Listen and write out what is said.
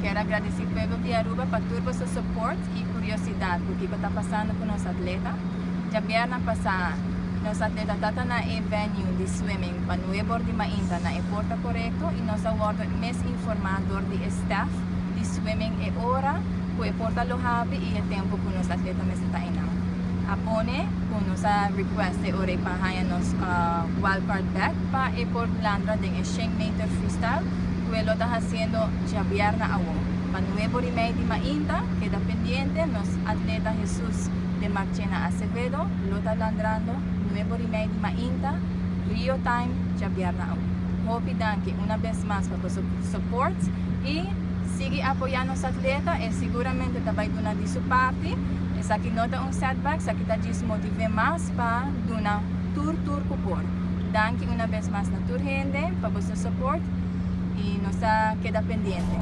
Quero agradecer ao povo Viaruba por todo o seu suporte e curiosidade porque está passando com nosso atleta. Já viernes passado, nosso atleta está na venue de swimming para o Ebor de INTA na Porto Correto e nosso awardo mais informador de staff de swimming é hora que o Porto Lojabe e o tempo que nosso atleta mais está em lá. Apone com nossa request de hora para ganhar nosso wildcard back para o Porto Landra de 100 meter freestyle. Lo está haciendo ya viernes aún. Para 9:30 INTA queda pendiente nos atleta Jesus de Marchena Acevedo, lo está landrando 9:30 INTA, Rio Time, ya viernes aún. Hope danke una vez más por su support y sigue apoyando a los atletas y seguramente te va a dar de su parte. Esa que no da un setback, esa que te desmotive más para dar tour cupor. Danke una vez más a tu gente por su support. Y nos queda pendiente.